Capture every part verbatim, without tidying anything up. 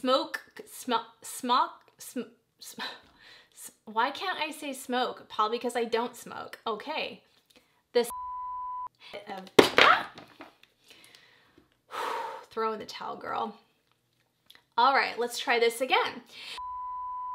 smoke, sm smock, sm sm why can't I say smoke? Probably because I don't smoke. Okay. This of, ah! Throw in the towel, girl. All right, let's try this again.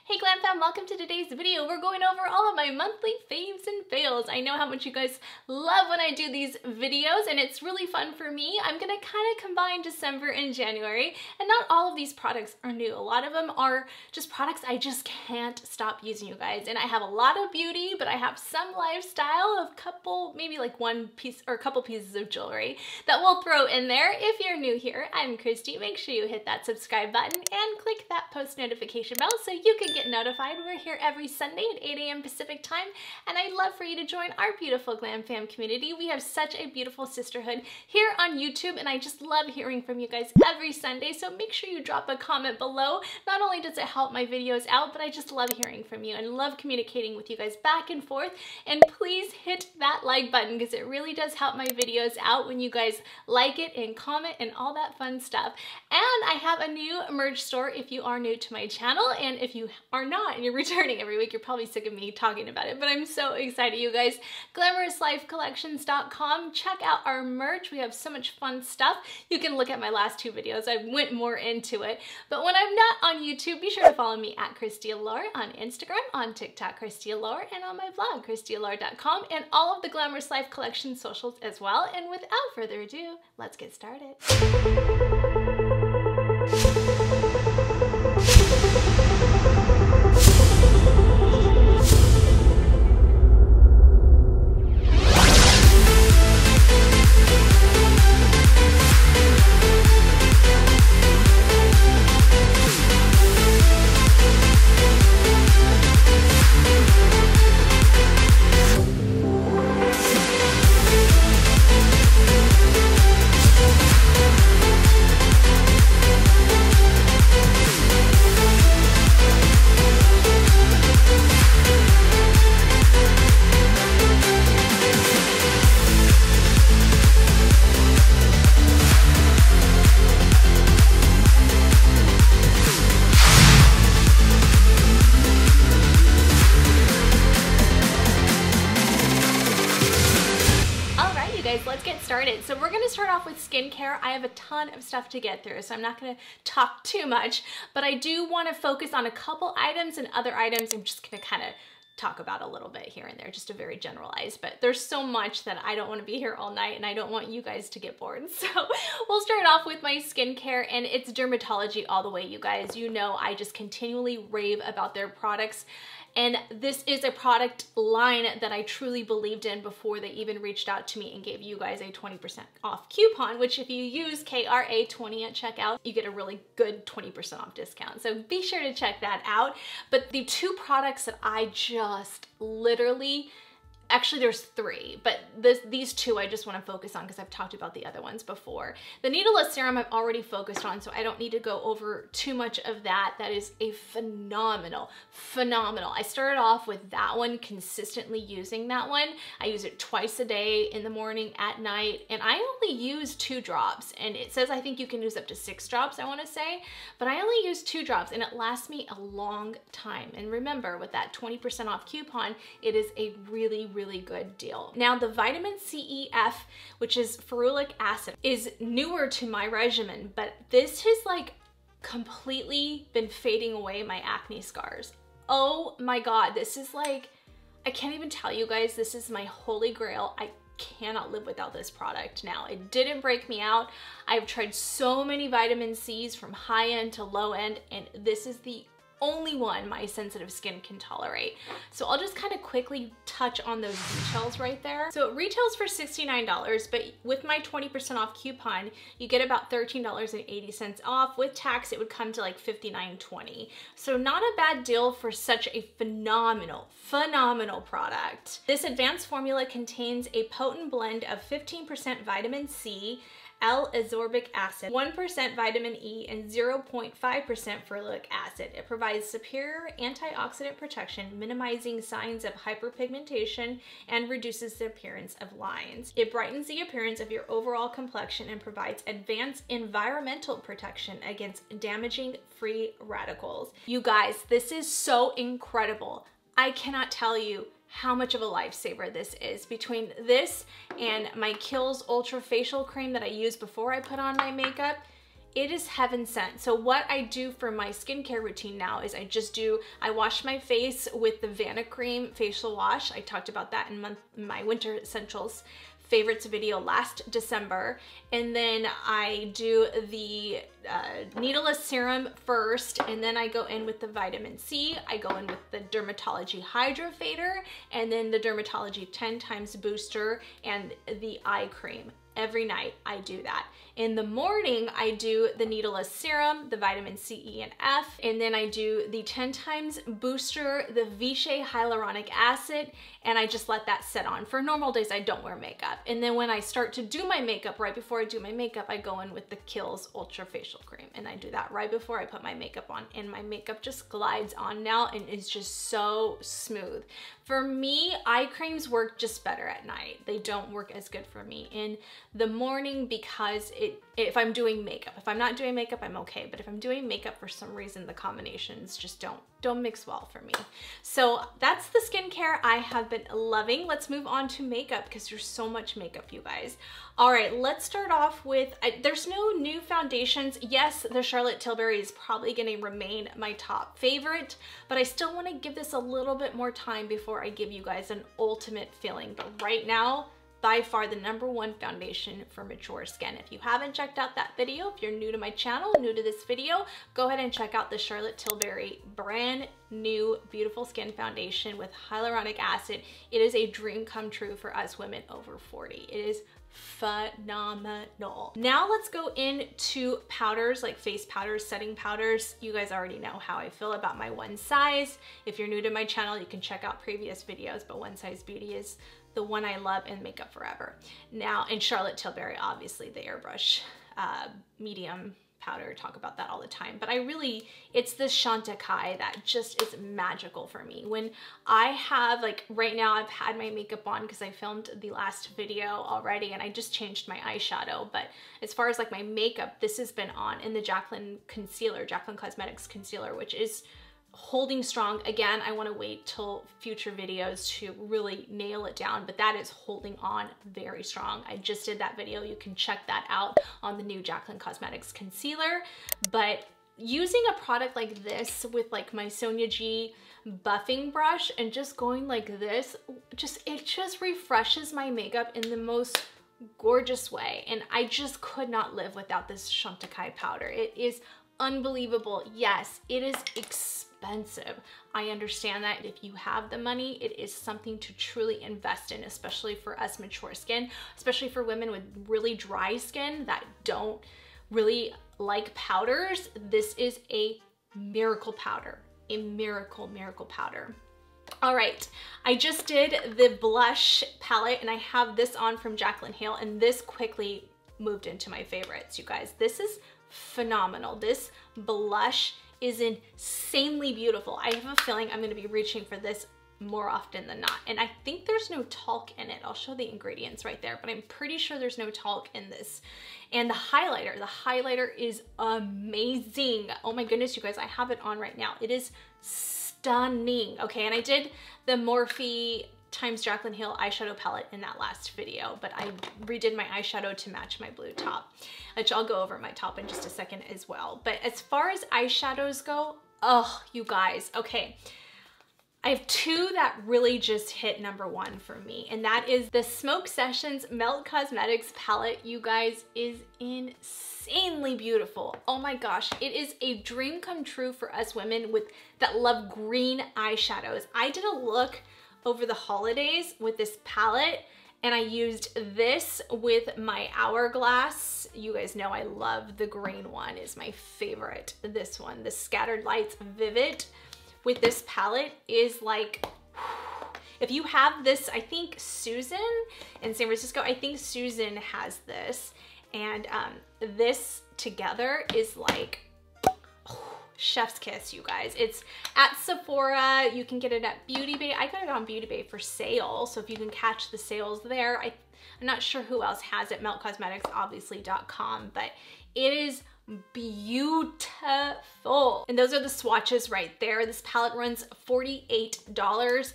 Hey Glam Fam, welcome to today's video. We're going over all of my monthly faves and fails. I know how much you guys love when I do these videos and it's really fun for me. I'm gonna kind of combine December and January, and not all of these products are new. A lot of them are just products I just can't stop using, you guys. And I have a lot of beauty, but I have some lifestyle, a couple, maybe like one piece or a couple pieces of jewelry that we'll throw in there. If you're new here, I'm Kristi. Make sure you hit that subscribe button and click that post notification bell so you can get notified. We're here every Sunday at eight A M Pacific time, and I'd love for you to join our beautiful Glam Fam community. We have such a beautiful sisterhood here on YouTube, and I just love hearing from you guys every Sunday, so make sure you drop a comment below. Not only does it help my videos out, but I just love hearing from you and love communicating with you guys back and forth. And please hit that like button because it really does help my videos out when you guys like it and comment and all that fun stuff. And I have a new merch store if you are new to my channel, and if you are not and you're returning every week, you're probably sick of me talking about it, but I'm so excited, you guys. glamorous life collections dot com. Check out our merch. We have so much fun stuff. You can look at my last two videos. I went more into it, but when I'm not on YouTube, be sure to follow me at Kristi Allure on Instagram, on TikTok, Kristi Allure, and on my blog, kristi allure dot com, and all of the Glamorous Life Collection socials as well. And without further ado, let's get started. So we're gonna start off with skincare. I have a ton of stuff to get through, so I'm not gonna talk too much, but I do wanna focus on a couple items, and other items I'm just gonna kinda talk about a little bit here and there, just a very generalized, but there's so much that I don't want to be here all night and I don't want you guys to get bored. So we'll start off with my skincare, and it's Drmtlgy all the way, you guys. You know, I just continually rave about their products, and this is a product line that I truly believed in before they even reached out to me and gave you guys a twenty percent off coupon, which if you use K R A twenty at checkout, you get a really good twenty percent off discount. So be sure to check that out. But the two products that I just Just literally, actually there's three, but this, these two I just want to focus on because I've talked about the other ones before. The needleless serum I've already focused on, so I don't need to go over too much of that. That is a phenomenal, phenomenal. I started off with that one, consistently using that one. I use it twice a day, in the morning, at night, and I only use two drops. And it says I think you can use up to six drops, I want to say, but I only use two drops and it lasts me a long time. And remember, with that twenty percent off coupon, it is a really, really good deal. Now the vitamin C E F, which is ferulic acid, is newer to my regimen, but this has like completely been fading away my acne scars. Oh my God, this is like, I can't even tell you guys, this is my holy grail. I cannot live without this product now. It didn't break me out. I've tried so many vitamin C's from high end to low end, and this is the only one my sensitive skin can tolerate. So I'll just kind of quickly touch on those details right there. So it retails for sixty-nine dollars, but with my twenty percent off coupon, you get about thirteen dollars and eighty cents off. With tax, it would come to like fifty-nine twenty. So not a bad deal for such a phenomenal, phenomenal product. This advanced formula contains a potent blend of fifteen percent vitamin C, L-Ascorbic Acid, one percent vitamin E, and zero point five percent ferulic acid. It provides superior antioxidant protection, minimizing signs of hyperpigmentation, and reduces the appearance of lines. It brightens the appearance of your overall complexion and provides advanced environmental protection against damaging free radicals. You guys, this is so incredible. I cannot tell you how much of a lifesaver this is. Between this and my Kiehl's Ultra Facial Cream that I use before I put on my makeup, it is heaven sent. So what I do for my skincare routine now is I just do, I wash my face with the Vanicream facial wash. I talked about that in month, my Winter Essentials favorites video last December. And then I do the uh, needleless serum first, and then I go in with the vitamin C. I go in with the Drmtlgy Hydro Fader, and then the Drmtlgy ten times Booster, and the eye cream. Every night I do that. In the morning, I do the needleless serum, the vitamin C, E, and F, and then I do the ten times Booster, the Vichy Hyaluronic Acid, and I just let that sit on. For normal days, I don't wear makeup. And then when I start to do my makeup, right before I do my makeup, I go in with the Kiehl's Ultra Facial Cream, and I do that right before I put my makeup on, and my makeup just glides on now and is just so smooth. For me, eye creams work just better at night. They don't work as good for me in the morning because it, if I'm doing makeup. If I'm not doing makeup, I'm okay. But if I'm doing makeup, for some reason, the combinations just don't, don't mix well for me. So that's the skincare I have been loving. Let's move on to makeup because there's so much makeup, you guys. All right, let's start off with, I, there's no new foundations. Yes, the Charlotte Tilbury is probably gonna remain my top favorite, but I still wanna give this a little bit more time before I give you guys an ultimate feeling. But right now, by far the number one foundation for mature skin. If you haven't checked out that video, if you're new to my channel, new to this video, go ahead and check out the Charlotte Tilbury brand new Beautiful Skin Foundation with hyaluronic acid. It is a dream come true for us women over forty. It is phenomenal. Now let's go into powders, like face powders, setting powders. You guys already know how I feel about my One Size. If you're new to my channel, you can check out previous videos, but One Size Beauty is the one I love, and Makeup Forever. Now, in Charlotte Tilbury, obviously the airbrush uh, medium powder, talk about that all the time, but I really, it's this Chantecaille that just is magical for me. When I have, like right now I've had my makeup on because I filmed the last video already and I just changed my eyeshadow, but as far as like my makeup, this has been on in the Jaclyn concealer, Jaclyn Cosmetics concealer, which is holding strong. Again, I want to wait till future videos to really nail it down, but that is holding on very strong. I just did that video. You can check that out on the new Jaclyn Cosmetics concealer. But using a product like this with like my Sonia G buffing brush and just going like this, just it just refreshes my makeup in the most gorgeous way. And I just could not live without this Chantecaille powder. It is unbelievable. Yes, it is expensive. Expensive. I understand that if you have the money, it is something to truly invest in, especially for us mature skin, especially for women with really dry skin that don't really like powders. This is a miracle powder, a miracle, miracle powder. All right, I just did the blush palette and I have this on from Jaclyn Hale, and this quickly moved into my favorites, you guys. This is phenomenal. This blush is insanely beautiful. I have a feeling I'm gonna be reaching for this more often than not. And I think there's no talc in it. I'll show the ingredients right there, but I'm pretty sure there's no talc in this. And the highlighter, the highlighter is amazing. Oh my goodness, you guys, I have it on right now. It is stunning. Okay, and I did the Morphe times Jaclyn Hale eyeshadow palette in that last video, but I redid my eyeshadow to match my blue top, which I'll go over my top in just a second as well. But as far as eyeshadows go, oh, you guys, okay. I have two that really just hit number one for me, and that is the Smoke Sessions Melt Cosmetics palette. You guys, is insanely beautiful. Oh my gosh, it is a dream come true for us women with that love green eyeshadows. I did a look over the holidays with this palette, and I used this with my Hourglass. You guys know I love the green one, is my favorite. This one, the Scattered Lights Vivid with this palette is like, if you have this, I think Susan in San Francisco, I think Susan has this. and um, this together is like oh, chef's kiss, you guys. It's at Sephora. You can get it at Beauty Bay. I got it on Beauty Bay for sale, so if you can catch the sales there. I, I'm not sure who else has it. Melt Cosmetics, obviously, .com, but it is beautiful. And those are the swatches right there. This palette runs forty-eight dollars.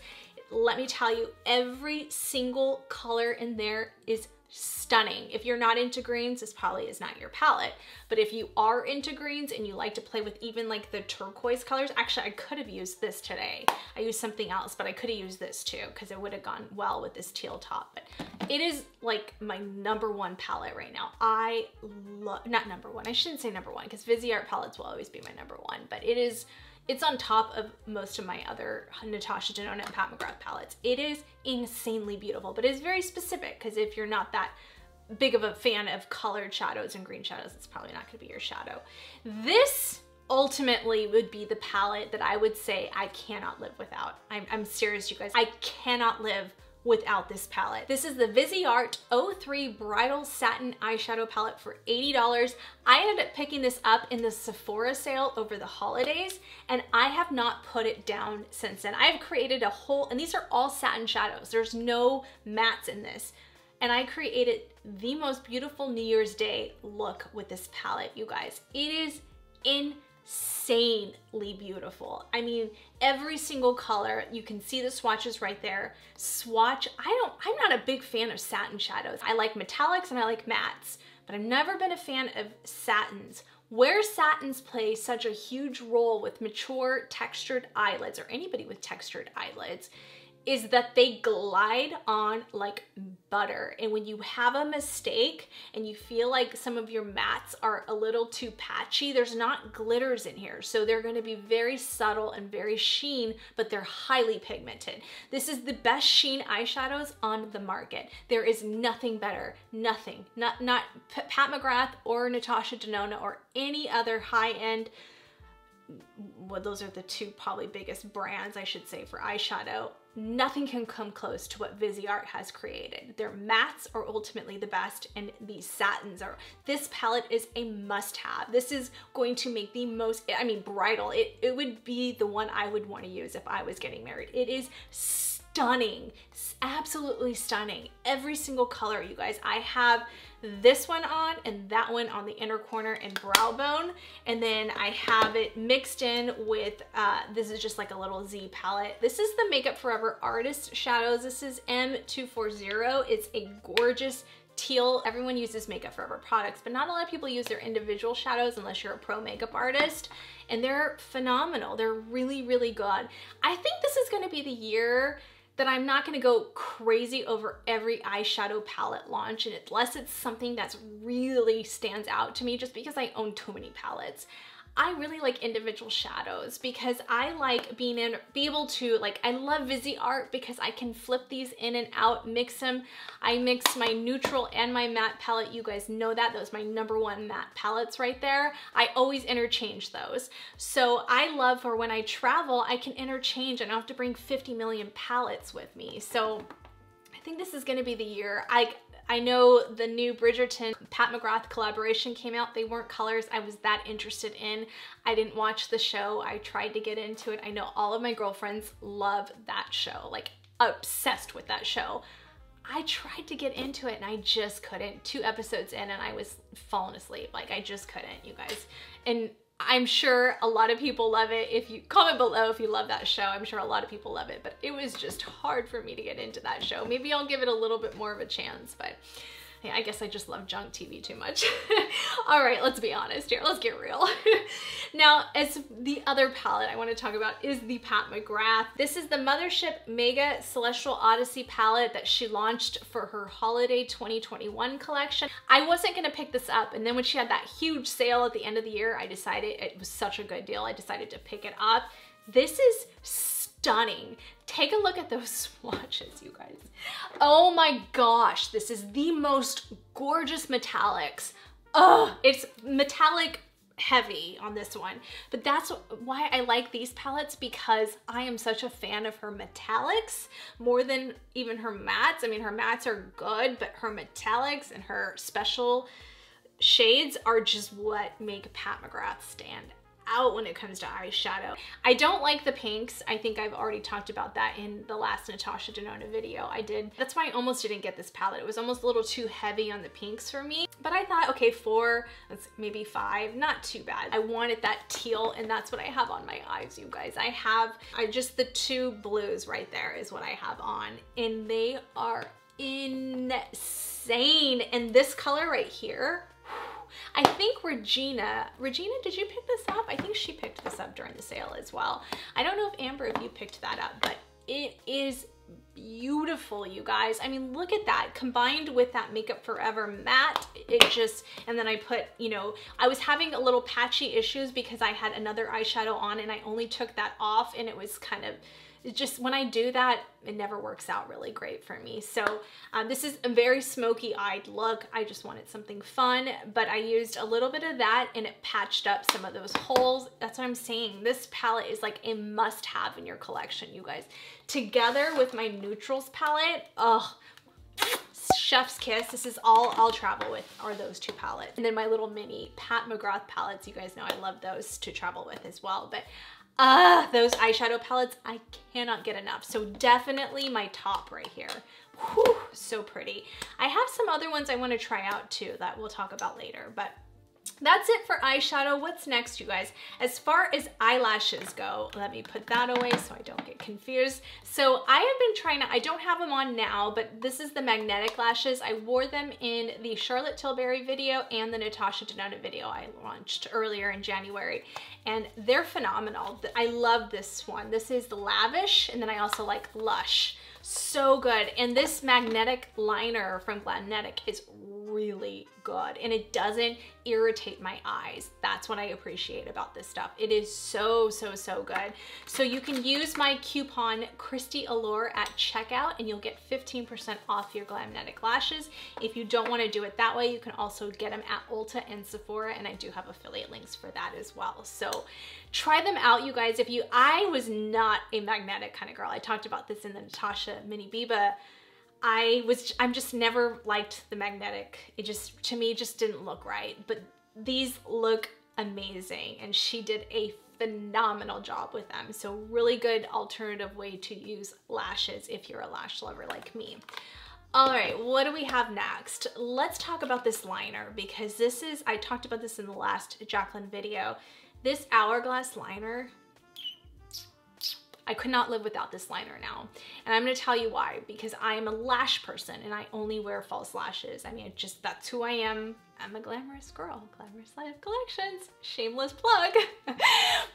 Let me tell you, every single color in there is stunning. If you're not into greens, this probably is not your palette, but if you are into greens and you like to play with even like the turquoise colors, actually I could have used this today. I used something else, but I could have used this too because it would have gone well with this teal top. But it is like my number one palette right now. I love, not number one, I shouldn't say number one because Viseart palettes will always be my number one, but it is, it's on top of most of my other Natasha Denona and Pat McGrath palettes. It is insanely beautiful, but it's very specific because if you're not that big of a fan of colored shadows and green shadows, it's probably not gonna be your shadow. This ultimately would be the palette that I would say I cannot live without. I'm, I'm serious, you guys. I cannot live without this palette. This is the Viseart oh three Bridal Satin Eyeshadow Palette for eighty dollars. I ended up picking this up in the Sephora sale over the holidays, and I have not put it down since then. I've created a whole, and these are all satin shadows. There's no mattes in this. And I created the most beautiful New Year's Day look with this palette, you guys. It is insane. Insanely beautiful. I mean, every single color, you can see the swatches right there. Swatch, I don't, I'm not a big fan of satin shadows. I like metallics and I like mattes, but I've never been a fan of satins. Where satins play such a huge role with mature textured eyelids, or anybody with textured eyelids, is that they glide on like butter. And when you have a mistake and you feel like some of your mattes are a little too patchy, there's not glitters in here. So they're gonna be very subtle and very sheen, but they're highly pigmented. This is the best sheen eyeshadows on the market. There is nothing better, nothing. Not, not Pat McGrath or Natasha Denona or any other high-end, well, those are the two probably biggest brands, I should say, for eyeshadow. Nothing can come close to what Viseart has created. Their mattes are ultimately the best, and these satins are, this palette is a must-have. This is going to make the most, I mean, bridal. It, it would be the one I would want to use if I was getting married. It is stunning, it's absolutely stunning. Every single color, you guys. I have this one on and that one on the inner corner and brow bone. And then I have it mixed in with, uh, this is just like a little Z palette. This is the Makeup Forever Artist Shadows. This is M two forty. It's a gorgeous teal. Everyone uses Makeup Forever products, but not a lot of people use their individual shadows unless you're a pro makeup artist. And they're phenomenal. They're really, really good. I think this is gonna be the year that I'm not gonna go crazy over every eyeshadow palette launch, and unless it's something that's really stands out to me, just because I own too many palettes. I really like individual shadows because I like being in, be able to, like, I love Viseart because I can flip these in and out, mix them. I mix my neutral and my matte palette. You guys know that. Those are my number one matte palettes right there. I always interchange those. So I love for when I travel, I can interchange and I don't have to bring fifty million palettes with me. So I think this is going to be the year. I I know the new Bridgerton Pat McGrath collaboration came out. They weren't colors I was that interested in. I didn't watch the show. I tried to get into it. I know all of my girlfriends love that show, like obsessed with that show. I tried to get into it and I just couldn't. Two episodes in and I was falling asleep. Like I just couldn't, you guys. And I'm sure a lot of people love it. If you comment below if you love that show, I'm sure a lot of people love it, but it was just hard for me to get into that show. Maybe I'll give it a little bit more of a chance, but yeah, I guess I just love junk T V too much. All right, let's be honest here. Let's get real. Now, as the other palette I want to talk about is the Pat McGrath. This is the Mothership Mega Celestial Odyssey palette that she launched for her holiday twenty twenty-one collection. I wasn't going to pick this up, and then when she had that huge sale at the end of the year, I decided it was such a good deal. I decided to pick it up. This is stunning. Take a look at those swatches, you guys. Oh my gosh, this is the most gorgeous metallics. Oh, it's metallic heavy on this one, but that's why I like these palettes, because I am such a fan of her metallics more than even her mattes. I mean, her mattes are good, but her metallics and her special shades are just what make Pat McGrath stand out when it comes to eyeshadow. I don't like the pinks. I think I've already talked about that in the last Natasha Denona video I did. That's why I almost didn't get this palette. It was almost a little too heavy on the pinks for me, but I thought, okay, four, let's maybe five, not too bad. I wanted that teal, and that's what I have on my eyes, you guys. I have I just the two blues right there is what I have on, and they are insane. And this color right here, I think Regina, Regina, did you pick this up? I think she picked this up during the sale as well. I don't know if Amber, if you picked that up, but it is beautiful, you guys. I mean, look at that combined with that Makeup Forever matte. It just, and then I put, you know, I was having a little patchy issues because I had another eyeshadow on and I only took that off, and it was kind of, it just, when I do that, it never works out really great for me. So um, this is a very smoky-eyed look. I just wanted something fun, but I used a little bit of that and it patched up some of those holes. That's what I'm saying. This palette is like a must-have in your collection, you guys. Together with my neutrals palette, oh, chef's kiss. This is all I'll travel with are those two palettes. And then my little mini Pat McGrath palettes. You guys know I love those to travel with as well, but ah, those eyeshadow palettes, I cannot get enough. So definitely my top right here. Whew, so pretty. I have some other ones I want to try out too that we'll talk about later, but that's it for eyeshadow. What's next, you guys? As far as eyelashes go, let me put that away so I don't get confused. So I have been trying to, I don't have them on now, but this is the magnetic lashes. I wore them in the Charlotte Tilbury video and the Natasha Denona video I launched earlier in January. And they're phenomenal. I love this one. This is the Lavish, and then I also like Lush. So good. And this magnetic liner from Glamnetic is really good, and it doesn't irritate my eyes. That's what I appreciate about this stuff. It is so, so, so good. So you can use my coupon Kristi Allure at checkout and you'll get fifteen percent off your Glamnetic lashes. If you don't want to do it that way, you can also get them at Ulta and Sephora, and I do have affiliate links for that as well. So try them out, you guys. If you, I was not a magnetic kind of girl. I talked about this in the Natasha Mini Biba. I was, I'm just never liked the magnetic. It just, to me, just didn't look right, but these look amazing. And she did a phenomenal job with them. So really good alternative way to use lashes if you're a lash lover like me. All right, what do we have next? Let's talk about this liner, because this is, I talked about this in the last Jaclyn video. This Hourglass liner, I could not live without this liner now. And I'm gonna tell you why, because I am a lash person and I only wear false lashes. I mean, it just, that's who I am. I'm a glamorous girl, Glamorous Life Collections, shameless plug.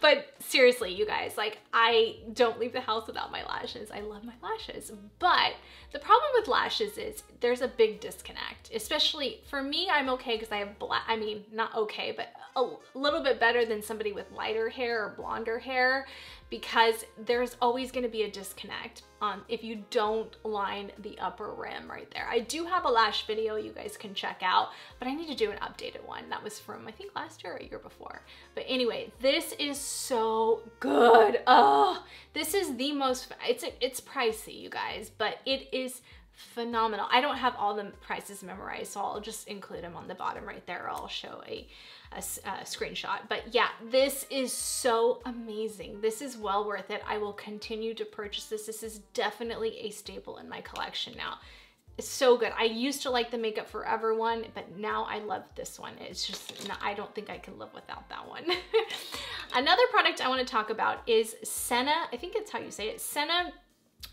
But seriously, you guys, like, I don't leave the house without my lashes. I love my lashes. But the problem with lashes is there's a big disconnect, especially for me. I'm okay because I have black, I mean, not okay, but a little bit better than somebody with lighter hair or blonder hair, because there's always gonna be a disconnect um, if you don't line the upper rim right there. I do have a lash video you guys can check out, but I need to do an updated one. That was from, I think, last year or a year before. But anyway, this is so good. Oh, this is the most, it's, it's pricey, you guys, but it is phenomenal. I don't have all the prices memorized, so I'll just include them on the bottom right there. I'll show a, a, a screenshot. But yeah, this is so amazing. This is well worth it. I will continue to purchase this. This is definitely a staple in my collection now. It's so good. I used to like the Makeup Forever one, but now I love this one. It's just, I don't think I can live without that one. Another product I want to talk about is Senna. I think it's how you say it. Senna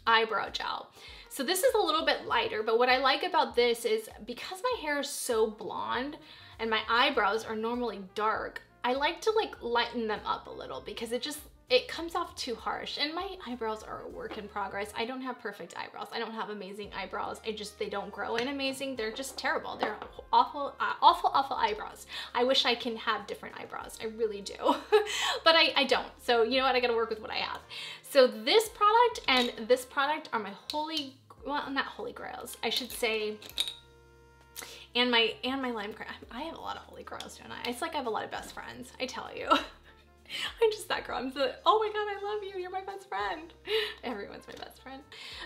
eyebrow gel. So this is a little bit lighter, but what I like about this is because my hair is so blonde and my eyebrows are normally dark, I like to like lighten them up a little because it just, it comes off too harsh, and my eyebrows are a work in progress. I don't have perfect eyebrows. I don't have amazing eyebrows. I just, they don't grow in amazing. They're just terrible. They're awful, uh, awful, awful eyebrows. I wish I can have different eyebrows. I really do, but I, I don't. So you know what? I gotta work with what I have. So this product and this product are my holy, well, not holy grails, I should say, and my, and my Lime Crime. I have a lot of holy grails, don't I? It's like I have a lot of best friends, I tell you. I'm just that girl. I'm so, oh my god, I love you, you're my best friend. Everyone's my best friend.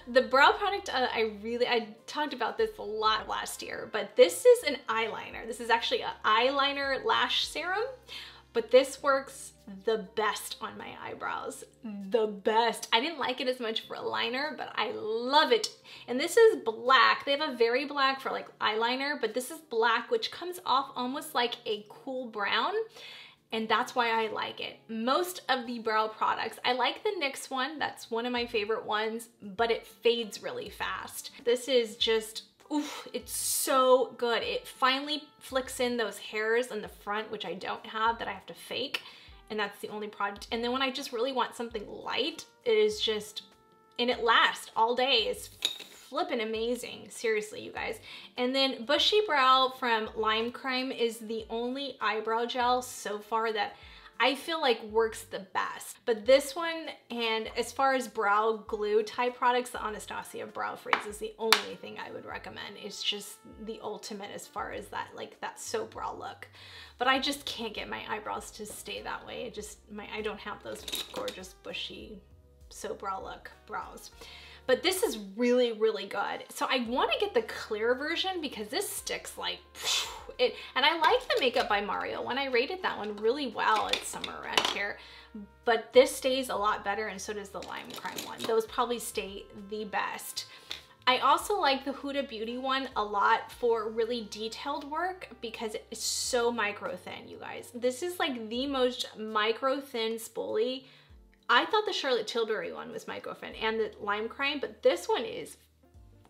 The brow product, uh, I really, I talked about this a lot last year, but this is an eyeliner. This is actually an eyeliner lash serum, but this works the best on my eyebrows, the best. I didn't like it as much for a liner, but I love it. And this is black. They have a very black for like eyeliner, but this is black, which comes off almost like a cool brown. And that's why I like it. Most of the brow products, I like the N Y X one. That's one of my favorite ones, but it fades really fast. This is just, oof, it's so good. It finally flicks in those hairs in the front, which I don't have, that I have to fake. And that's the only product. And then when I just really want something light, it is just, and it lasts all day. It's flippin' amazing, seriously, you guys. And then Bushy Brow from Lime Crime is the only eyebrow gel so far that I feel like works the best. But this one, and as far as brow glue type products, the Anastasia Brow Freeze is the only thing I would recommend. It's just the ultimate as far as that, like that soap brow look. But I just can't get my eyebrows to stay that way. It just, my, I don't have those gorgeous bushy soap brow look brows. But this is really, really good. So I wanna get the clear version because this sticks like, it. And I like the Makeup by Mario one. I rated that one really well. It's somewhere around here. But this stays a lot better, and so does the Lime Crime one. Those probably stay the best. I also like the Huda Beauty one a lot for really detailed work because it's so micro thin, you guys. This is like the most micro thin spoolie. I thought the Charlotte Tilbury one was my girlfriend and the Lime Crime, but this one is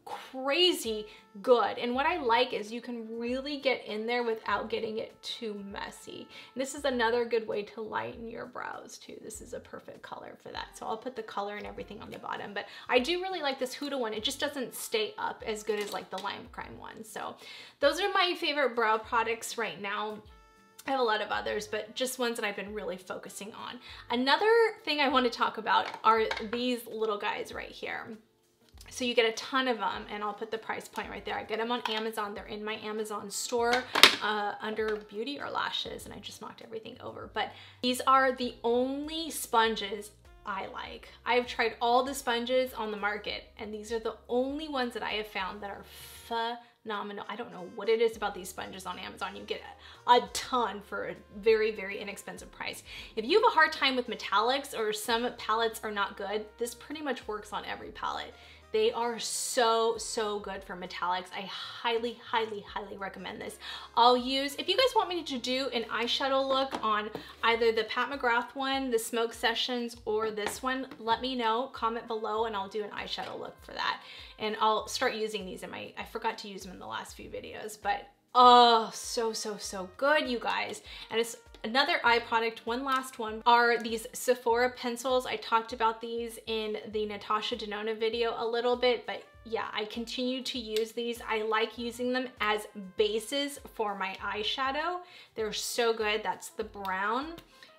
crazy good. And what I like is you can really get in there without getting it too messy. And this is another good way to lighten your brows too. This is a perfect color for that. So I'll put the color and everything on the bottom, but I do really like this Huda one. It just doesn't stay up as good as like the Lime Crime one. So those are my favorite brow products right now. I have a lot of others, but just ones that I've been really focusing on. Another thing I want to talk about are these little guys right here. So you get a ton of them, and I'll put the price point right there. I get them on Amazon. They're in my Amazon store uh, under Beauty or Lashes, and I just knocked everything over. But these are the only sponges I like. I've tried all the sponges on the market, and these are the only ones that I have found that are phenomenal. Phenomenal. I don't know what it is about these sponges on Amazon. You get a, a ton for a very, very inexpensive price. If you have a hard time with metallics or some palettes are not good, this pretty much works on every palette. They are so, so good for metallics. I highly, highly, highly recommend this. I'll use, if you guys want me to do an eyeshadow look on either the Pat McGrath one, the Smoke Sessions, or this one, let me know, comment below, and I'll do an eyeshadow look for that. And I'll start using these in my, I forgot to use them in the last few videos, but oh, so, so, so good, you guys. And it's another eye product, one last one, are these Sephora pencils. I talked about these in the Natasha Denona video a little bit, but yeah, I continue to use these. I like using them as bases for my eyeshadow. They're so good. That's the brown.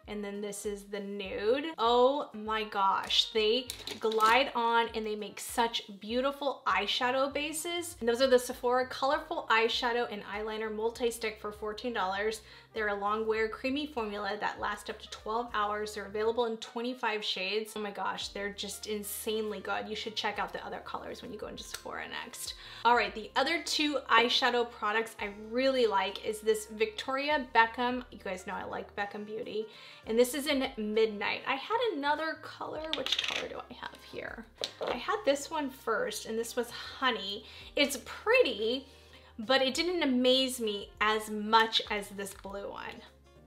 And then this is the nude. Oh my gosh, they glide on and they make such beautiful eyeshadow bases. And those are the Sephora Colorful Eyeshadow and Eyeliner Multi-Stick for fourteen dollars. They're a long wear creamy formula that lasts up to twelve hours. They're available in twenty-five shades. Oh my gosh, they're just insanely good. You should check out the other colors when you go into Sephora next. All right, the other two eyeshadow products I really like is this Victoria Beckham. You guys know I like Beckham Beauty. And this is in Midnight. I had another color. Which color do I have here? I had this one first, and this was Honey. It's pretty, but it didn't amaze me as much as this blue one.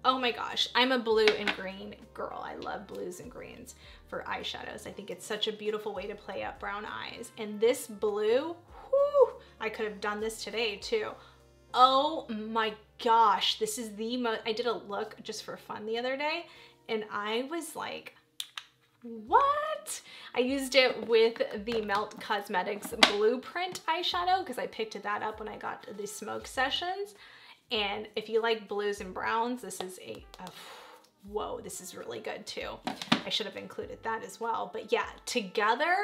Oh my gosh, I'm a blue and green girl. I love blues and greens for eyeshadows. I think it's such a beautiful way to play up brown eyes. And this blue, whew, I could have done this today too. Oh my gosh, this is the most, I did a look just for fun the other day, and I was like, what? I used it with the Melt Cosmetics Blueprint eyeshadow because I picked that up when I got the Smoke Sessions. And if you like blues and browns, this is a, a whoa, this is really good too. I should have included that as well, but yeah, together,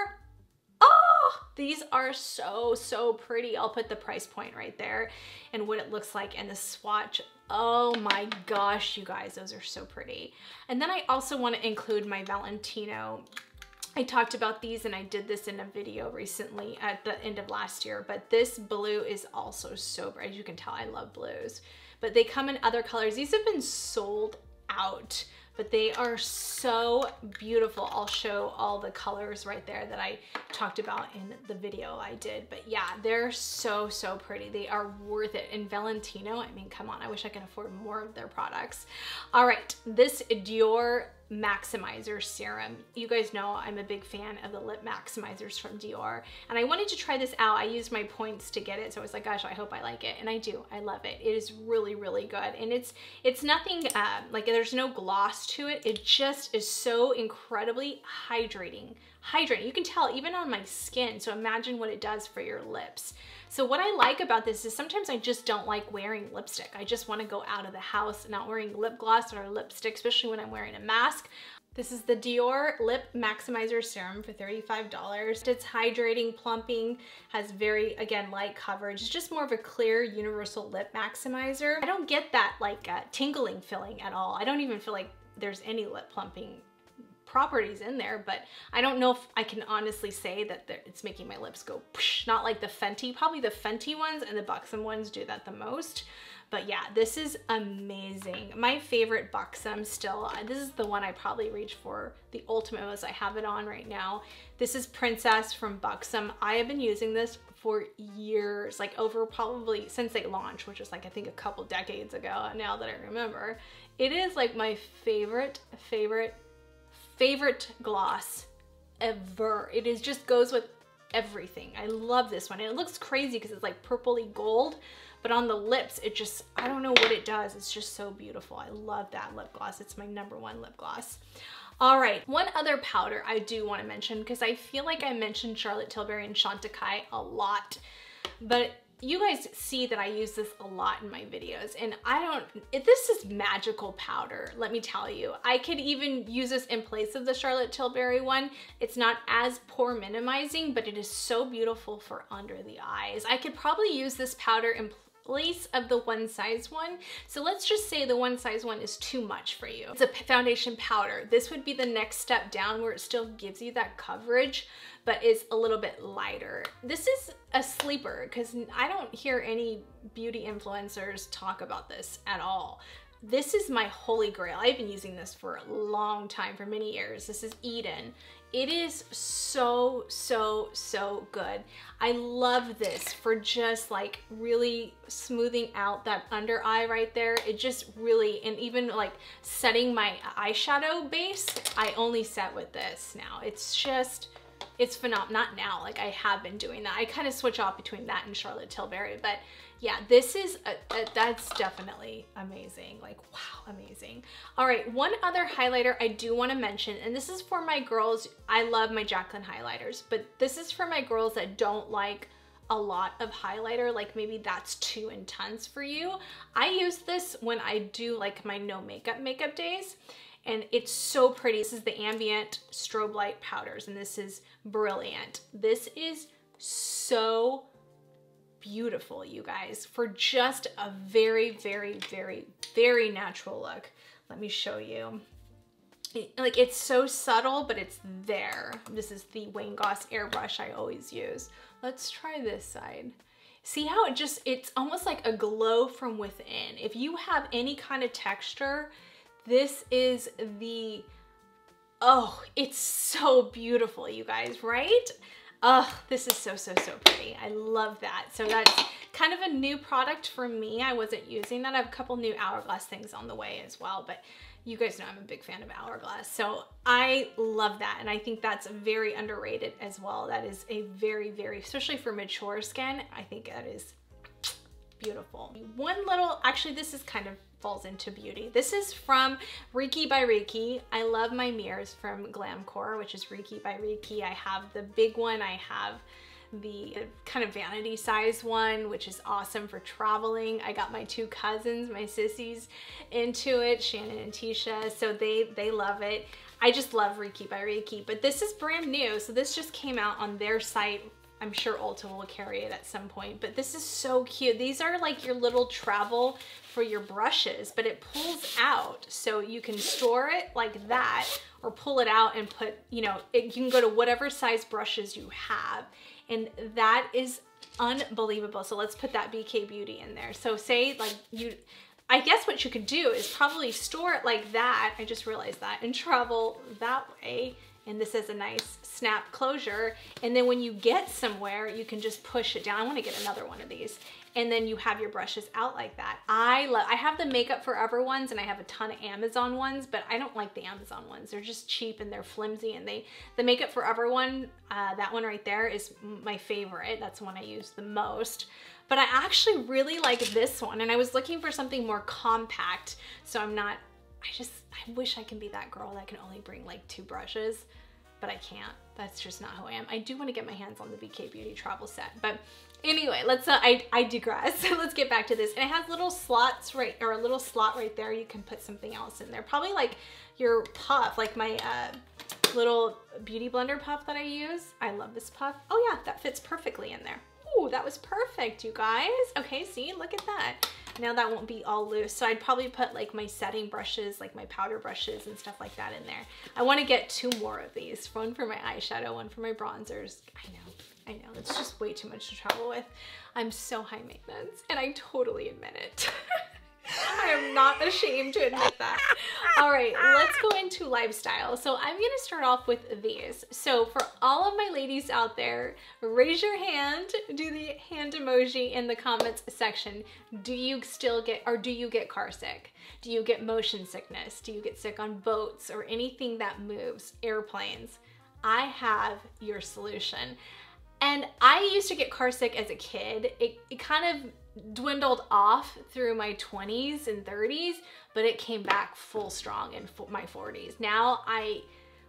oh! oh, these are so, so pretty. I'll put the price point right there and what it looks like and the swatch. Oh my gosh, you guys, those are so pretty. And then I also want to include my Valentino. I talked about these and I did this in a video recently at the end of last year, but this blue is also so bright. As you can tell, I love blues, but they come in other colors. These have been sold out, but they are so beautiful. I'll show all the colors right there that I talked about in the video I did. But yeah, they're so, so pretty. They are worth it. And Valentino, I mean, come on, I wish I could afford more of their products. All right, this Dior Maximizer Serum. You guys know I'm a big fan of the lip maximizers from Dior, and I wanted to try this out. I used my points to get it, so I was like, gosh, I hope I like it, and I do. I love it. It is really, really good, and it's it's nothing, uh, like there's no gloss to it. It just is so incredibly hydrating. Hydrating. You can tell even on my skin, so imagine what it does for your lips. So what I like about this is sometimes I just don't like wearing lipstick. I just want to go out of the house not wearing lip gloss or lipstick, especially when I'm wearing a mask. This is the Dior Lip Maximizer Serum for thirty-five dollars. It's hydrating, plumping, has very, again, light coverage. It's just more of a clear universal lip maximizer. I don't get that like uh, tingling feeling at all. I don't even feel like there's any lip plumping properties in there, but I don't know if I can honestly say that it's making my lips go psh, not like the Fenty. Probably the Fenty ones and the Buxom ones do that the most. But yeah, this is amazing. My favorite Buxom still, this is the one I probably reach for the ultimate most. I have it on right now. This is Princess from Buxom. I have been using this for years, like over probably since they launched, which is like I think a couple decades ago now that I remember. It is like my favorite, favorite, favorite gloss ever. It is just goes with everything. I love this one. And it looks crazy because it's like purpley gold, but on the lips, it just, I don't know what it does. It's just so beautiful. I love that lip gloss. It's my number one lip gloss. All right, one other powder I do want to mention because I feel like I mentioned Charlotte Tilbury and Chantecaille a lot, but you guys see that I use this a lot in my videos, and I don't, it, this is magical powder, let me tell you. I could even use this in place of the Charlotte Tilbury one. It's not as pore minimizing, but it is so beautiful for under the eyes. I could probably use this powder in place of the One Size one. So let's just say the One Size one is too much for you. It's a foundation powder. This would be the next step down where it still gives you that coverage, but is a little bit lighter. This is a sleeper because I don't hear any beauty influencers talk about this at all. This is my holy grail. I've been using this for a long time, for many years. This is Eden. It is so, so, so good. I love this for just like really smoothing out that under eye right there. It just really, and even like setting my eyeshadow base, I only set with this now. It's just, it's phenomenal. Not now, like I have been doing that. I kind of switch off between that and Charlotte Tilbury, but yeah, this is, a, a, that's definitely amazing. Like, wow, amazing. All right, one other highlighter I do want to mention, and this is for my girls. I love my Jaclyn highlighters, but this is for my girls that don't like a lot of highlighter, like maybe that's too intense for you. I use this when I do like my no makeup makeup days. And it's so pretty. This is the Ambient Strobe Light Powders, and this is brilliant. This is so beautiful, you guys, for just a very, very, very, very natural look. Let me show you. Like, it's so subtle, but it's there. This is the Wayne Goss airbrush I always use. Let's try this side. See how it just, it's almost like a glow from within. If you have any kind of texture, this is the, oh, it's so beautiful, you guys, right? Oh, this is so, so, so pretty. I love that. So that's kind of a new product for me. I wasn't using that. I have a couple new Hourglass things on the way as well, but you guys know I'm a big fan of Hourglass. So I love that. And I think that's very underrated as well. That is a very, very, especially for mature skin, I think that is beautiful. One little, actually, this is kind of falls into beauty. This is from RIKI by RIKI. I love my mirrors from Glamcore, which is RIKI by RIKI. I have the big one. I have the kind of vanity size one, which is awesome for traveling. I got my two cousins, my sissies, into it, Shannon and Tisha, so they, they love it. I just love RIKI by RIKI, but this is brand new, so this just came out on their site. I'm sure Ulta will carry it at some point, but this is so cute. These are like your little travel for your brushes, but it pulls out, so you can store it like that, or pull it out and put, you know, it, you can go to whatever size brushes you have, and that is unbelievable. So let's put that B K Beauty in there. So say like you, I guess what you could do is probably store it like that. I just realized that, and travel that way. And this is a nice snap closure. And then when you get somewhere, you can just push it down. I wanna get another one of these. And then you have your brushes out like that. I love, I have the Makeup Forever ones, and I have a ton of Amazon ones, but I don't like the Amazon ones. They're just cheap and they're flimsy, and they, the Makeup Forever one, uh, that one right there is my favorite. That's the one I use the most. But I actually really like this one, and I was looking for something more compact, so I'm not, I just, I wish I can be that girl that can only bring like two brushes, but I can't. That's just not who I am. I do want to get my hands on the B K Beauty travel set, but anyway, let's, uh, I, I digress. Let's get back to this. And it has little slots right, or a little slot right there. You can put something else in there. Probably like your puff, like my uh, little beauty blender puff that I use. I love this puff. Oh yeah, that fits perfectly in there. Ooh, that was perfect, you guys. Okay, see, look at that. Now that won't be all loose. So I'd probably put like my setting brushes, like my powder brushes and stuff like that in there. I want to get two more of these. One for my eyeshadow, one for my bronzers. I know, I know, it's just way too much to travel with. I'm so high maintenance, and I totally admit it. I am not ashamed to admit that. All right, let's go into lifestyle. So I'm gonna start off with these. So for all of my ladies out there, raise your hand, do the hand emoji in the comments section. Do you still get, or do you get car sick? Do you get motion sickness? Do you get sick on boats or anything that moves, airplanes? I have your solution. And I used to get car sick as a kid. It, it kind of dwindled off through my twenties and thirties, but it came back full strong in my forties. Now I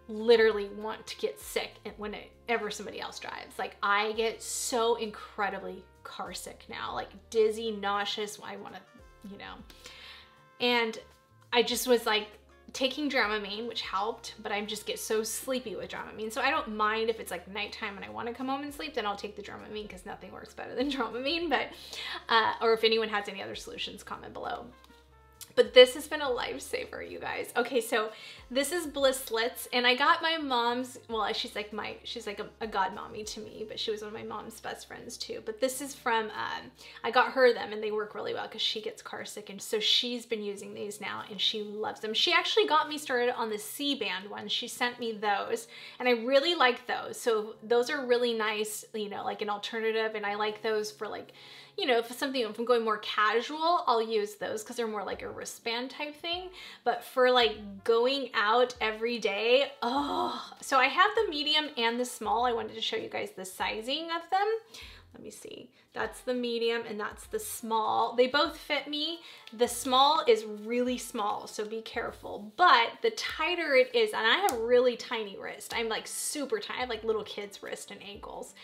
literally want to get sick whenever somebody else drives. Like I get so incredibly car sick now, like dizzy, nauseous, I wanna, you know. And I just was like taking Dramamine, which helped, but I just get so sleepy with Dramamine. So I don't mind if it's like nighttime and I want to come home and sleep, then I'll take the Dramamine because nothing works better than Dramamine. But, uh, or if anyone has any other solutions, comment below. But this has been a lifesaver, you guys. Okay, so this is Blisslets, and I got my mom's, well, she's like my, she's like a, a godmommy to me, but she was one of my mom's best friends too. But this is from, um, I got her them, and they work really well because she gets car sick, and so she's been using these now, and she loves them. She actually got me started on the C-band ones. She sent me those, and I really like those. So those are really nice, you know, like an alternative, and I like those for like, you know, if something, if I'm going more casual, I'll use those because they're more like a wristband type thing. But for like going out every day, oh, so I have the medium and the small. I wanted to show you guys the sizing of them. Let me see. That's the medium and that's the small. They both fit me. The small is really small, so be careful. But the tighter it is, and I have really tiny wrist. I'm like super tiny. I have like little kids' wrist and ankles.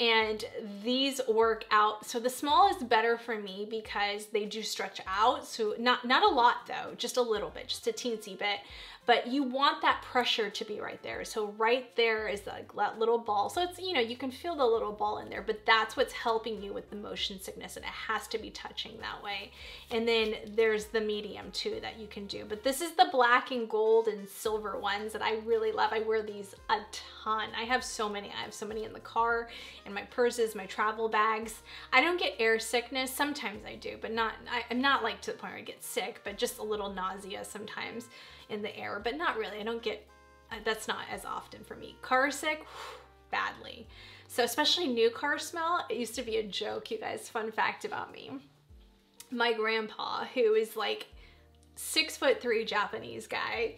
And these work out. So the small is better for me because they do stretch out. So not, not a lot though, just a little bit, just a teensy bit. But you want that pressure to be right there. So right there is like that little ball. So it's, you know, you can feel the little ball in there, but that's what's helping you with the motion sickness, and it has to be touching that way. And then there's the medium too that you can do. But this is the black and gold and silver ones that I really love. I wear these a ton. I have so many. I have so many in the car, in my purses, my travel bags. I don't get air sickness. Sometimes I do, but not, I, I'm not like to the point where I get sick, but just a little nausea sometimes in the air, but not really. I don't get, uh, that's not as often for me. Car sick, whew, badly. So especially new car smell, it used to be a joke, you guys. Fun fact about me. My grandpa, who is like six foot three Japanese guy,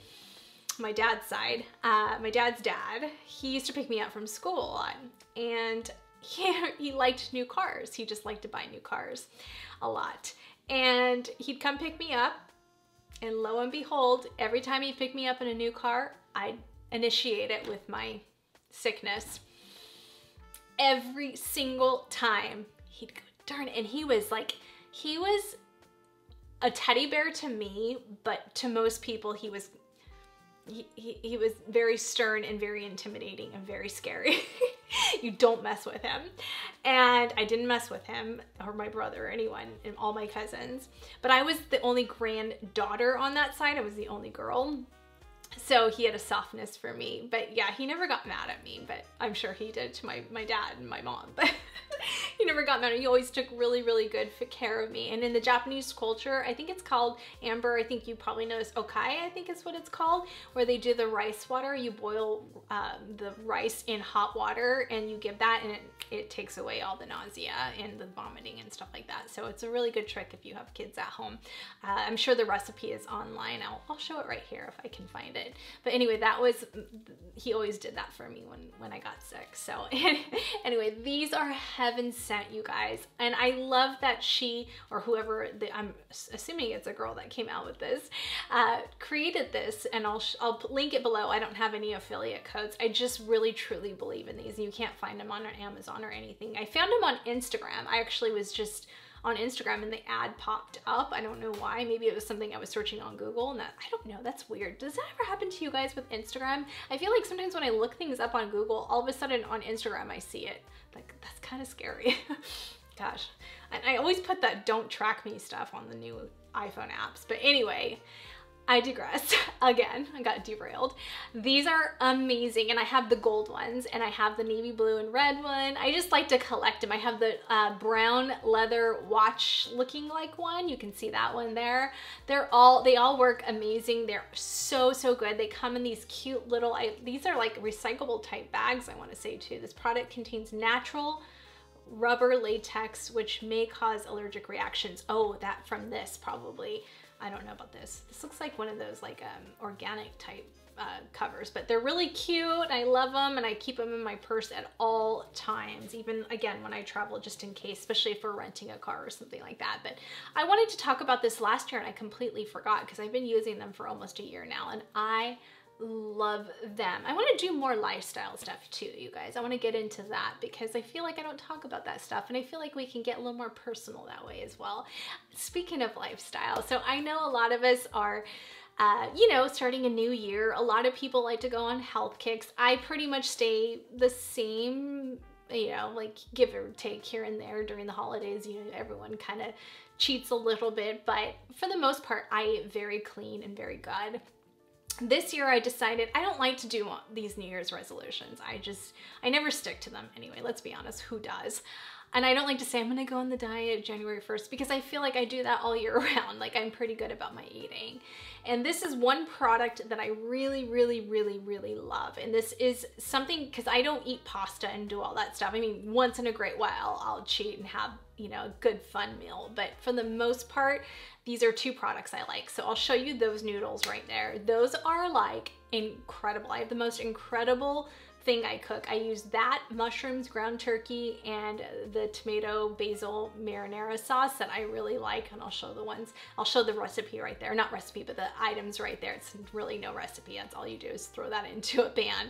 my dad's side, uh, my dad's dad, he used to pick me up from school a lot, and he, he liked new cars. He just liked to buy new cars a lot. And he'd come pick me up, and lo and behold, every time he picked me up in a new car, I'd initiate it with my sickness. every single time he'd go, darn it. And he was like, he was a teddy bear to me, but to most people he was, he, he, he was very stern and very intimidating and very scary. You don't mess with him. And I didn't mess with him or my brother or anyone and all my cousins. But I was the only granddaughter on that side. I was the only girl. So he had a softness for me. But yeah, he never got mad at me, but I'm sure he did to my, my dad and my mom. But he never got mad. He always took really, really good care of me. And in the Japanese culture, I think it's called amber. I think you probably know this. Okai, I think is what it's called, where they do the rice water. You boil um, the rice in hot water and you give that, and it, it takes away all the nausea and the vomiting and stuff like that. So it's a really good trick if you have kids at home. Uh, I'm sure the recipe is online. I'll, I'll show it right here if I can find it. But anyway, that was, he always did that for me when, when I got sick. So anyway, these are heaven sent, you guys. And I love that she, or whoever, the, I'm assuming it's a girl that came out with this, uh, created this, and I'll, I'll link it below. I don't have any affiliate codes. I just really truly believe in these. You can't find them on Amazon or anything. I found them on Instagram. I actually was just on Instagram and the ad popped up. I don't know why. Maybe it was something I was searching on Google, and that, I don't know, that's weird. Does that ever happen to you guys with Instagram? I feel like sometimes when I look things up on Google, all of a sudden on Instagram, I see it. Like, that's kind of scary. Gosh. And I always put that don't track me stuff on the new iPhone apps. But anyway, I digress again. I got derailed. These are amazing, and I have the gold ones, and I have the navy blue and red one. I just like to collect them. I have the uh, brown leather watch looking like one. You can see that one there. They're all, they all work amazing. They're so, so good. They come in these cute little, I, these are like recyclable type bags, I want to say too. This product contains natural rubber latex, which may cause allergic reactions. Oh, that from this probably. I don't know about this. This looks like one of those like um, organic type uh, covers, but they're really cute. I love them, and I keep them in my purse at all times, even again when I travel, just in case, especially if we're renting a car or something like that. But I wanted to talk about this last year, and I completely forgot because I've been using them for almost a year now, and I love them. I want to do more lifestyle stuff too, you guys. I want to get into that because I feel like I don't talk about that stuff, and I feel like we can get a little more personal that way as well. Speaking of lifestyle, so I know a lot of us are Uh, you know, starting a new year. A lot of people like to go on health kicks. I pretty much stay the same, you know, like give or take here and there during the holidays. You know, everyone kind of cheats a little bit, but for the most part, I eat very clean and very good. This year I decided I don't like to do these New Year's resolutions. I just, I never stick to them anyway. Let's be honest, who does? And I don't like to say I'm gonna go on the diet January first because I feel like I do that all year round. Like, I'm pretty good about my eating. And this is one product that I really, really, really, really love. And this is something, because I don't eat pasta and do all that stuff. I mean, once in a great while, I'll cheat and have, you know, a good fun meal. But for the most part, these are two products I like. So I'll show you those noodles right there. Those are like incredible. I have the most incredible thing I cook. I use that, mushrooms, ground turkey, and the tomato basil marinara sauce that I really like, and I'll show the ones, I'll show the recipe right there, not recipe, but the items right there. It's really no recipe. That's all you do is throw that into a pan.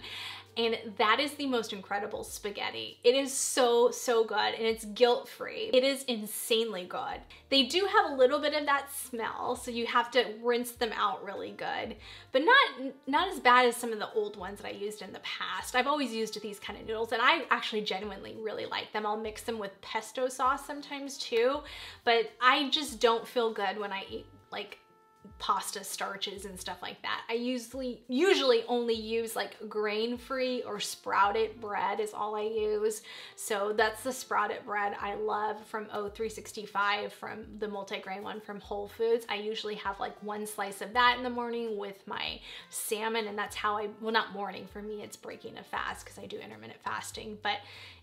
And that is the most incredible spaghetti. It is so, so good, and it's guilt-free. It is insanely good. They do have a little bit of that smell, so you have to rinse them out really good, but not, not as bad as some of the old ones that I used in the past. I've always used these kind of noodles, and I actually genuinely really like them. I'll mix them with pesto sauce sometimes too, but I just don't feel good when I eat like pasta starches and stuff like that. I usually usually only use like grain-free or sprouted bread is all I use. So that's the sprouted bread I love from O three sixty-five, from the multi-grain one from Whole Foods. I usually have like one slice of that in the morning with my salmon, and that's how I, well, not morning for me, it's breaking a fast because I do intermittent fasting. But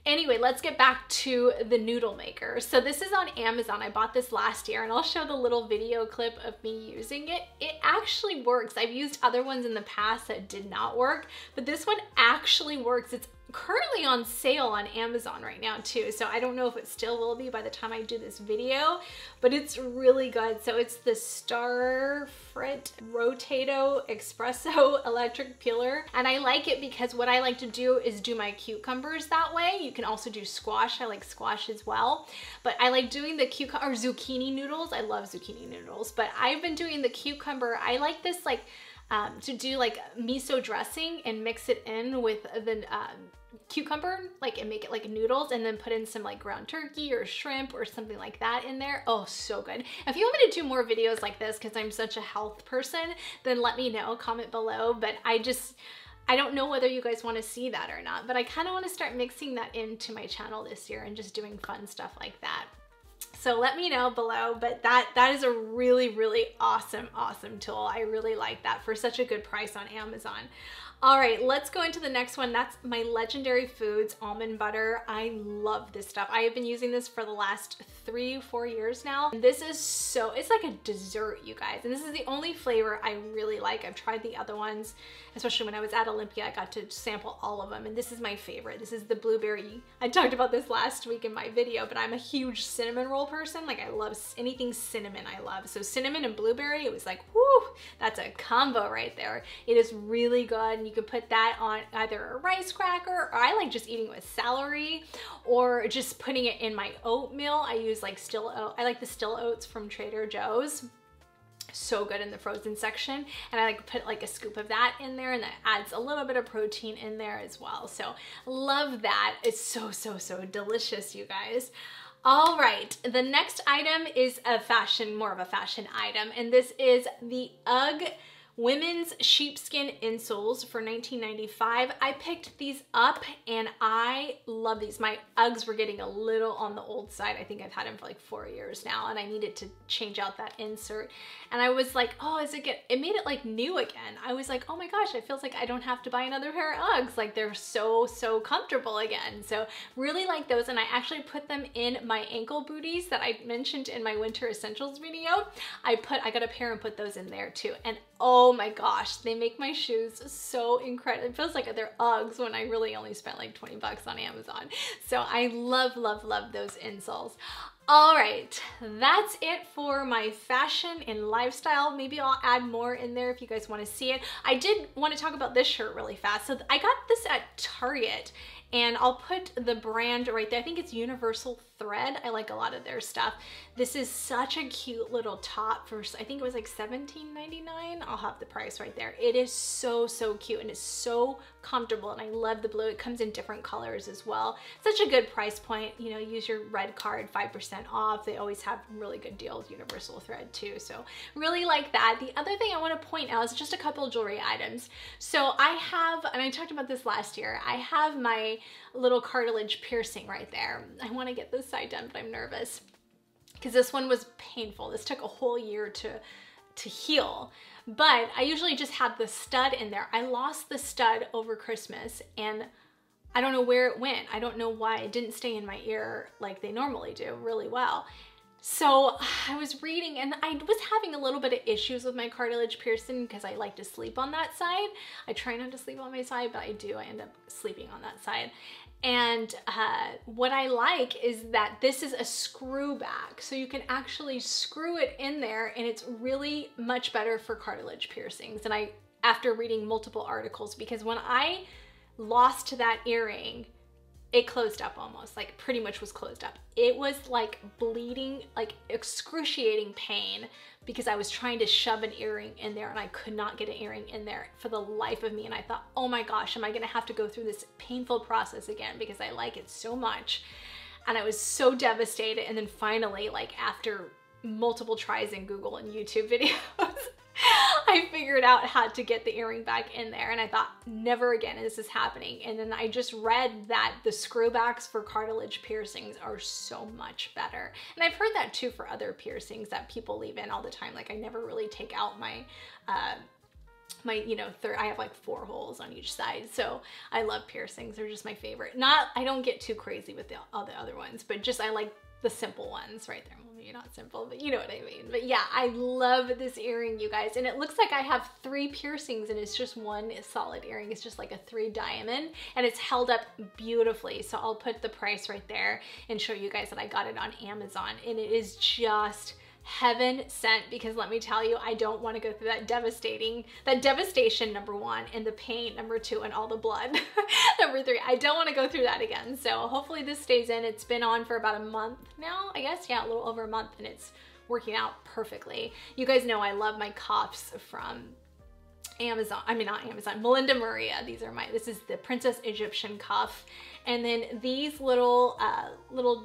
anyway, let's get back to the noodle maker. So this is on Amazon. I bought this last year, and I'll show the little video clip of me using it. It actually works. I've used other ones in the past that did not work, but this one actually works. It's currently on sale on Amazon right now too, so I don't know if it still will be by the time I do this video, but it's really good. So it's the Starfrit Rotato Espresso Electric Peeler, and I like it because what I like to do is do my cucumbers that way. You can also do squash. I like squash as well, but I like doing the cucumber or zucchini noodles. I love zucchini noodles, but I've been doing the cucumber. I like this like Um, to do like miso dressing and mix it in with the um, cucumber, like, and make it like noodles, and then put in some like ground turkey or shrimp or something like that in there. Oh, so good. If you want me to do more videos like this, because I'm such a health person, then let me know, comment below. But I just, I don't know whether you guys want to see that or not, but I kind of want to start mixing that into my channel this year and just doing fun stuff like that. So let me know below, but that that is a really, really awesome, awesome tool. I really like that for such a good price on Amazon. All right, let's go into the next one. That's my Legendary Foods Almond Butter. I love this stuff. I have been using this for the last three, four years now. This is so, it's like a dessert, you guys. And this is the only flavor I really like. I've tried the other ones, especially when I was at Olympia, I got to sample all of them. And this is my favorite. This is the blueberry. I talked about this last week in my video, but I'm a huge cinnamon roll person. Like, I love anything cinnamon, I love. So cinnamon and blueberry, it was like, whoo, that's a combo right there. It is really good. And you could put that on either a rice cracker, or I like just eating with celery, or just putting it in my oatmeal. I use like still oat. I like the still oats from Trader Joe's. So good in the frozen section. And I like put like a scoop of that in there, and that adds a little bit of protein in there as well. So love that. It's so, so, so delicious, you guys. All right, the next item is a fashion, more of a fashion item. And this is the UGG Women's Sheepskin Insoles for nineteen ninety-five. I picked these up and I love these. My Uggs were getting a little on the old side. I think I've had them for like four years now, and I needed to change out that insert. And I was like, oh, is it good? It made it like new again. I was like, oh my gosh, it feels like I don't have to buy another pair of Uggs. Like, they're so, so comfortable again. So really like those. And I actually put them in my ankle booties that I mentioned in my winter essentials video. I put, I got a pair and put those in there too. And oh, oh my gosh, they make my shoes so incredible. It feels like they're Uggs when I really only spent like twenty bucks on Amazon. So I love, love, love those insoles. All right, that's it for my fashion and lifestyle. Maybe I'll add more in there if you guys want to see it. I did want to talk about this shirt really fast. So I got this at Target, and I'll put the brand right there. I think it's Universal Thread. I like a lot of their stuff. This is such a cute little top for, I think it was like seventeen ninety-nine. I'll have the price right there. It is so, so cute, and it's so comfortable, and I love the blue. It comes in different colors as well. Such a good price point. You know, use your red card, five percent off. They always have really good deals, Universal Thread too. So really like that. The other thing I want to point out is just a couple jewelry items. So I have, and I talked about this last year, I have my little cartilage piercing right there. I want to get this side done, but I'm nervous because this one was painful. This took a whole year to to heal, but I usually just had the stud in there. I lost the stud over Christmas, and I don't know where it went. I don't know why it didn't stay in my ear like they normally do really well. So I was reading, and I was having a little bit of issues with my cartilage piercing because I like to sleep on that side. I try not to sleep on my side, but I do. I end up sleeping on that side. And uh, what I like is that this is a screw back. So you can actually screw it in there, and it's really much better for cartilage piercings. And I, after reading multiple articles, because when I lost that earring, it closed up almost, like pretty much was closed up. It was like bleeding, like excruciating pain, because I was trying to shove an earring in there and I could not get an earring in there for the life of me. And I thought, oh my gosh, am I gonna have to go through this painful process again because I like it so much? And I was so devastated. And then finally, like after multiple tries in Google and YouTube videos, I figured out how to get the earring back in there, and I thought, never again is this happening. And then I just read that the screwbacks for cartilage piercings are so much better. And I've heard that too for other piercings that people leave in all the time. Like, I never really take out my, uh, my, you know, third, I have like four holes on each side. So I love piercings. They're just my favorite. Not, I don't get too crazy with the, all the other ones, but just, I like the simple ones right there. maybe not simple, but you know what I mean. But yeah, I love this earring, you guys. And it looks like I have three piercings and it's just one solid earring. It's just like a three diamond and it's held up beautifully. So I'll put the price right there and show you guys that I got it on Amazon. And it is just heaven sent, because let me tell you, I don't want to go through that devastating, that devastation, number one, and the pain, number two, and all the blood, number three. I don't want to go through that again. So hopefully this stays in. It's been on for about a month now, I guess. Yeah, a little over a month, and it's working out perfectly. You guys know I love my cuffs from Amazon. I mean, not Amazon, Melinda Maria. These are my, this is the Princess Egyptian cuff. And then these little, uh, little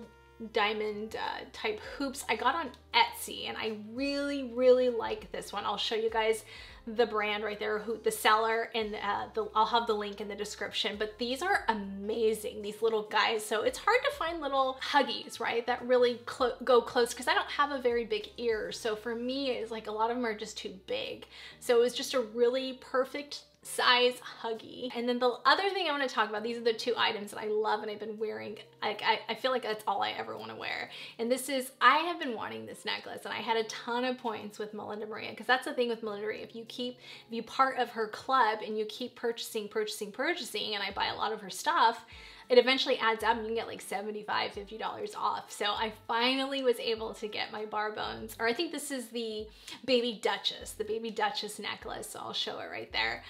diamond uh, type hoops I got on Etsy, and I really really like this one. I'll show you guys the brand right there, who the seller, and uh, the, I'll have the link in the description. But these are amazing, these little guys. So it's hard to find little huggies, right, that really clo go close, because I don't have a very big ear. So for me, it's like a lot of them are just too big. So it was just a really perfect size huggy. And then the other thing I want to talk about, these are the two items that I love and I've been wearing. Like I, I feel like that's all I ever want to wear. And this is, I have been wanting this necklace, and I had a ton of points with Melinda Maria, because that's the thing with Melinda Maria. If you keep, if you're part of her club and you keep purchasing, purchasing, purchasing, and I buy a lot of her stuff, it eventually adds up and you can get like seventy-five, fifty dollars off. So I finally was able to get my Barbones, or I think this is the Baby Duchess, the Baby Duchess necklace. So I'll show it right there.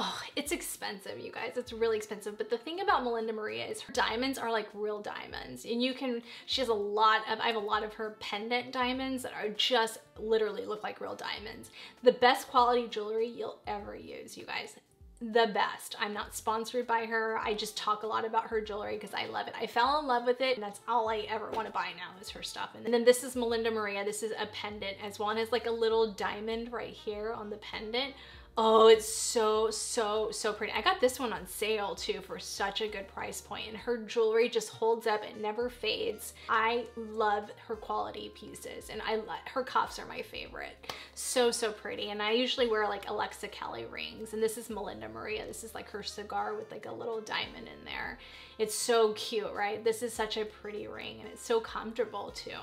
Oh, it's expensive, you guys. It's really expensive. But the thing about Melinda Maria is her diamonds are like real diamonds. And you can, she has a lot of, I have a lot of her pendant diamonds that are just literally look like real diamonds. The best quality jewelry you'll ever use, you guys. The best. I'm not sponsored by her. I just talk a lot about her jewelry because I love it. I fell in love with it, and that's all I ever want to buy now is her stuff. And then this is Melinda Maria. This is a pendant as well. And it's like a little diamond right here on the pendant. Oh, it's so, so, so pretty. I got this one on sale too for such a good price point, and her jewelry just holds up. It never fades. I love her quality pieces, and I love, her cuffs are my favorite. So, so pretty. And I usually wear like Alexa Kelly rings, and this is Melinda Maria. This is like her cigar with like a little diamond in there. It's so cute, right? This is such a pretty ring, and it's so comfortable too.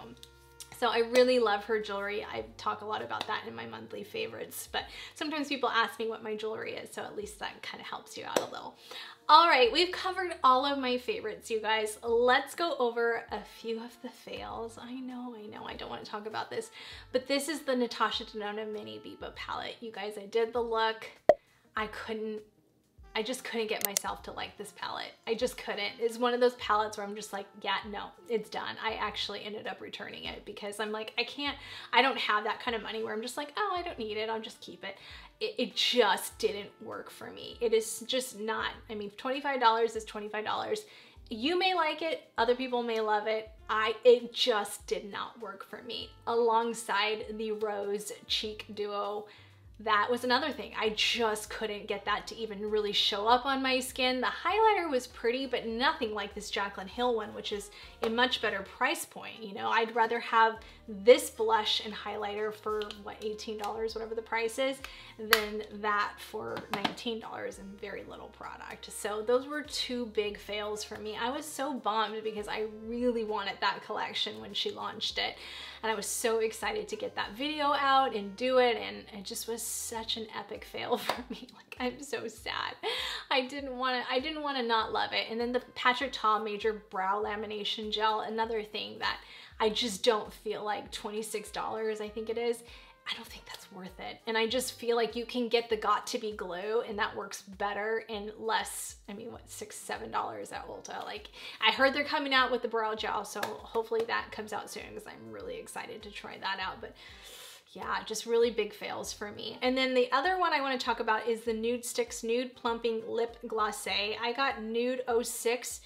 So I really love her jewelry. I talk a lot about that in my monthly favorites, but sometimes people ask me what my jewelry is, so at least that kind of helps you out a little. All right, we've covered all of my favorites, you guys. Let's go over a few of the fails. I know, I know, I don't want to talk about this, but this is the Natasha Denona Mini Bebo palette. You guys, I did the look. I couldn't, I just couldn't get myself to like this palette. I just couldn't. It's one of those palettes where I'm just like, yeah, no, it's done. I actually ended up returning it because I'm like, I can't, I don't have that kind of money where I'm just like, oh, I don't need it, I'll just keep it. It, it just didn't work for me. It is just not, I mean, twenty-five dollars is twenty-five dollars. You may like it, other people may love it. I, it just did not work for me. Alongside the Rose Cheek Duo, that was another thing. I just couldn't get that to even really show up on my skin. The highlighter was pretty, but nothing like this Jaclyn Hill one, which is a much better price point. You know, I'd rather have this blush and highlighter for what, eighteen dollars, whatever the price is, than that for nineteen dollars and very little product. So those were two big fails for me. I was so bummed because I really wanted that collection when she launched it. And I was so excited to get that video out and do it, and it just was such an epic fail for me. Like, I'm so sad. I didn't want to, I didn't want to not love it. And then the Patrick Ta Major Brow Lamination Gel, another thing that I just don't feel like twenty-six dollars, I think it is, I don't think that's worth it. And I just feel like you can get the Got To Be glue, and that works better and less, I mean, what, six, seven dollars at Ulta. Like, I heard they're coming out with the brow gel, so hopefully that comes out soon because I'm really excited to try that out. But yeah, just really big fails for me. And then the other one I want to talk about is the Nude Sticks Nude Plumping Lip Glacé. I got Nude oh six.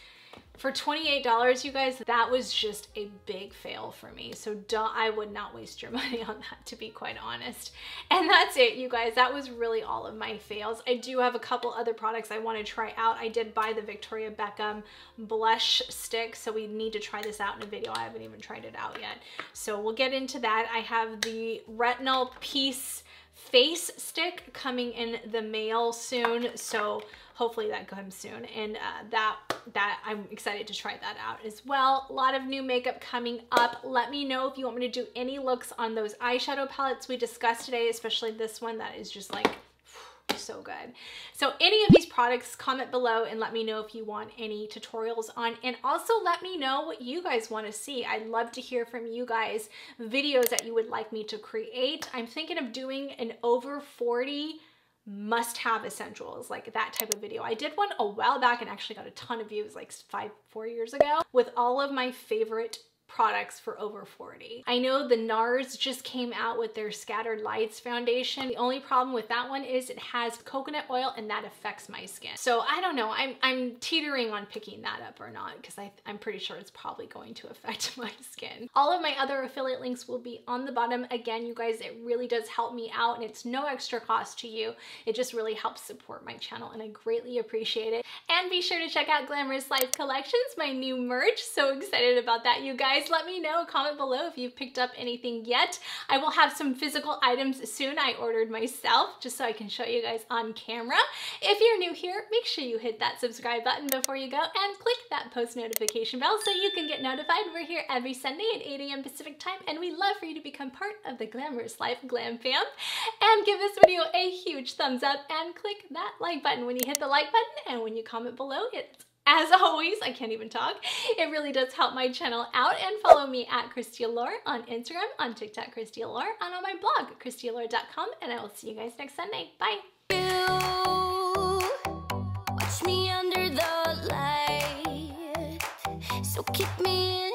For twenty-eight dollars, you guys, that was just a big fail for me. So don't, I would not waste your money on that, to be quite honest. And that's it, you guys. That was really all of my fails. I do have a couple other products I want to try out. I did buy the Victoria Beckham blush stick, so we need to try this out in a video. I haven't even tried it out yet. So we'll get into that. I have the Retinol Peace face stick coming in the mail soon, so hopefully that comes soon, and uh, that that I'm excited to try that out as well. A lot of new makeup coming up. Let me know if you want me to do any looks on those eyeshadow palettes we discussed today, especially this one that is just like so good. So any of these products, comment below and let me know if you want any tutorials on, and also let me know what you guys want to see. I'd love to hear from you guys, videos that you would like me to create. I'm thinking of doing an over forty must-have essentials, like that type of video. I did one a while back and actually got a ton of views, like five, four years ago, with all of my favorite products for over forty. I know the NARS just came out with their Scattered Lights foundation. The only problem with that one is it has coconut oil and that affects my skin. So I don't know, I'm, I'm teetering on picking that up or not, because I'm pretty sure it's probably going to affect my skin. All of my other affiliate links will be on the bottom. Again, you guys, it really does help me out and it's no extra cost to you. It just really helps support my channel and I greatly appreciate it. And be sure to check out Glamorous Life Collections, my new merch. So excited about that, you guys. Let me know, comment below if you've picked up anything yet. I will have some physical items soon I ordered myself just so I can show you guys on camera. If you're new here, make sure you hit that subscribe button before you go and click that post notification bell so you can get notified. We're here every Sunday at eight A M Pacific time and we love for you to become part of the Glamorous Life Glam Fam. And give this video a huge thumbs up and click that like button. When you hit the like button and when you comment below, it's as always, I can't even talk. It really does help my channel out, and follow me at Kristi Allure on Instagram, on TikTok, Kristi Allure, and on my blog, kristi allure dot com, and I will see you guys next Sunday. Bye. Watch me under the light, so keep me